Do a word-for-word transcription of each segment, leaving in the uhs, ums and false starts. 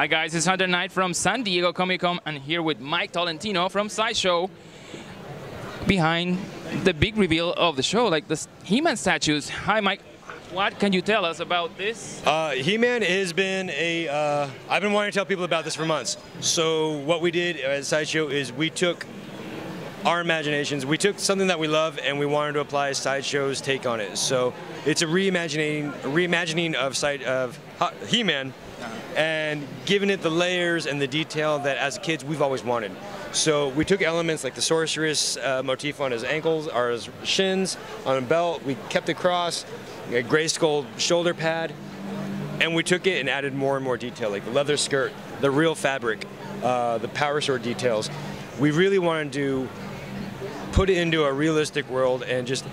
Hi guys, it's Hunter Knight from San Diego Comic-Con and here with Mike Tolentino from Sideshow. Behind the big reveal of the show, like the He-Man statues. Hi Mike, what can you tell us about this? Uh, He-Man has been a, uh, I've been wanting to tell people about this for months. So what we did at Sideshow is we took our imaginations, we took something that we love and we wanted to apply Sideshow's take on it. So it's a reimagining, reimagining of, side, of He-Man and giving it the layers and the detail that as kids we've always wanted. So we took elements like the sorceress uh, motif on his ankles, or his shins, on a belt, we kept the cross, a gray skull shoulder pad, and we took it and added more and more detail, like the leather skirt, the real fabric, uh, the power sword details. We really wanted to put it into a realistic world and just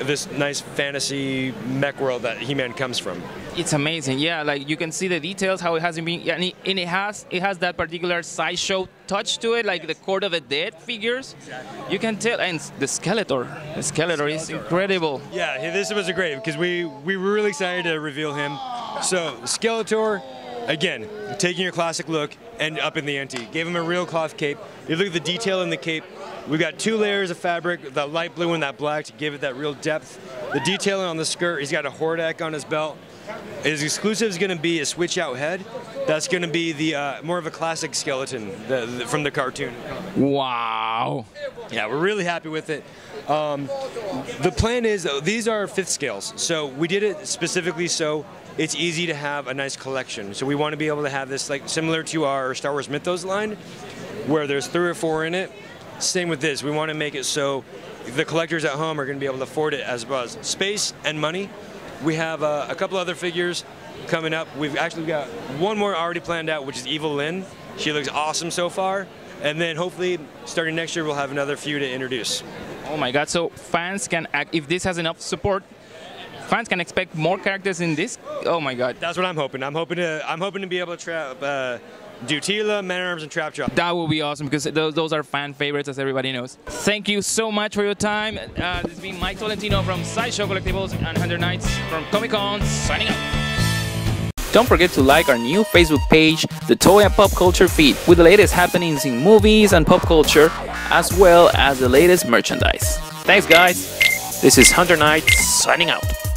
this nice fantasy mech world that He-Man comes from. It's amazing, yeah. Like you can see the details, how it hasn't been, and it, and it has it has that particular Sideshow touch to it, like yes. The Court of the Dead figures. Exactly. You can tell, and the Skeletor, the Skeletor, Skeletor is incredible. Yeah, this was a great because we we were really excited to reveal him. So Skeletor, again, taking your classic look and up in the ante, gave him a real cloth cape. You look at the detail in the cape. We've got two layers of fabric, that light blue and that black, to give it that real depth. The detailing on the skirt, he's got a Hordak on his belt. His exclusive is going to be a switch-out head. That's going to be the uh, more of a classic skeleton the, the, from the cartoon. Wow. Yeah, we're really happy with it. Um, the plan is, these are fifth scales, so we did it specifically so it's easy to have a nice collection. So we want to be able to have this like similar to our Star Wars Mythos line, where there's three or four in it. Same with this, we want to make it so the collectors at home are going to be able to afford it as well as space and money. We have uh, a couple other figures coming up. We've actually got one more already planned out, which is Evil Lynn. She looks awesome so far. And then hopefully, starting next year, we'll have another few to introduce. Oh my God, so fans can, act, if this has enough support, fans can expect more characters in this. Oh my God! That's what I'm hoping. I'm hoping to. I'm hoping to be able to trap, uh, do Teela, Man Arms, and Trap Jaw. That will be awesome because those those are fan favorites, as everybody knows. Thank you so much for your time. Uh, this has been Mike Tolentino from Sideshow Collectibles and Hunter Knights from Comic Con. Signing out. Don't forget to like our new Facebook page, the Toy and Pop Culture feed, with the latest happenings in movies and pop culture, as well as the latest merchandise. Thanks, guys. This is Hunter Knight signing out.